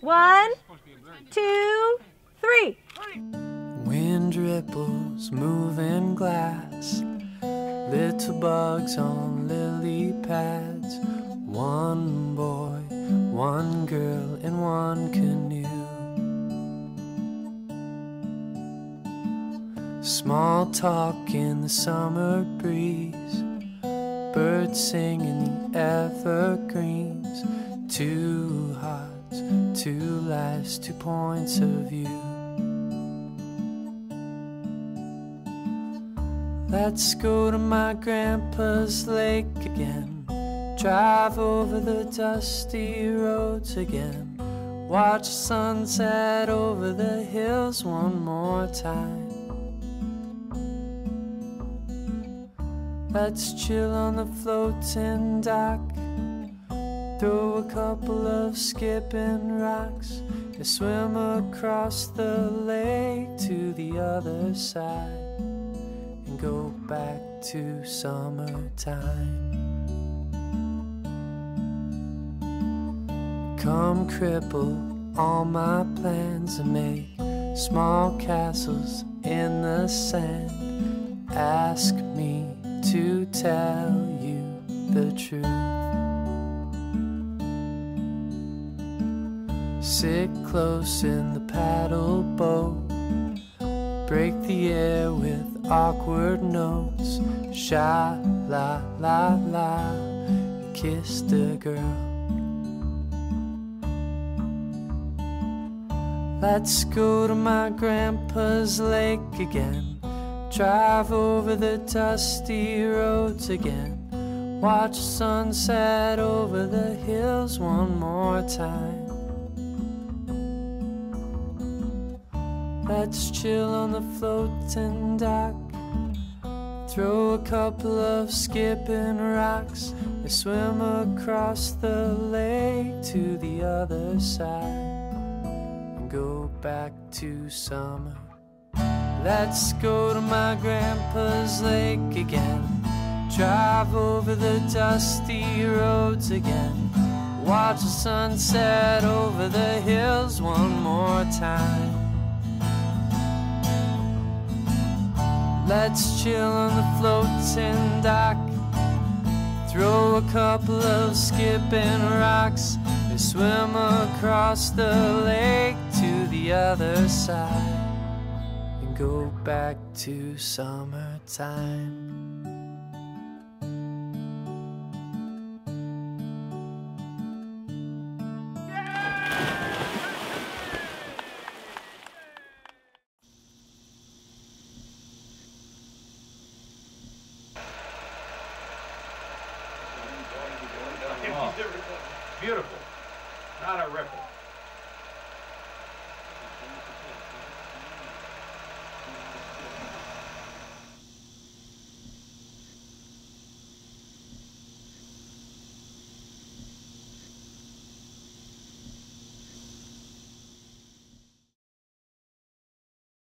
1, 2, 3. Wind ripples, moving glass, little bugs on lily pads. One boy, one girl in one canoe. Small talk in the summer breeze, birds sing in the evergreens. Two hearts, two lives, two points of view. Let's go to my grandpa's lake again, drive over the dusty roads again, watch the sunset over the hills one more time. Let's chill on the floating dock, throw a couple of skipping rocks, and swim across the lake to the other side. Go back to summertime. Come cripple all my plans and make small castles in the sand. Ask me to tell you the truth. Sit close in the paddle boat, break the air with awkward notes. Sha la la la, kiss the girl. Let's go to my grandpa's lake again, drive over the dusty roads again, watch the sunset over the hills one more time. Let's chill on the floating dock, throw a couple of skipping rocks, and swim across the lake to the other side, and go back to summer. Let's go to my grandpa's lake again, drive over the dusty roads again, watch the sunset over the hills one more time. Let's chill on the floating dock, throw a couple of skipping rocks, and swim across the lake to the other side, and go back to summertime. Beautiful, not a ripple.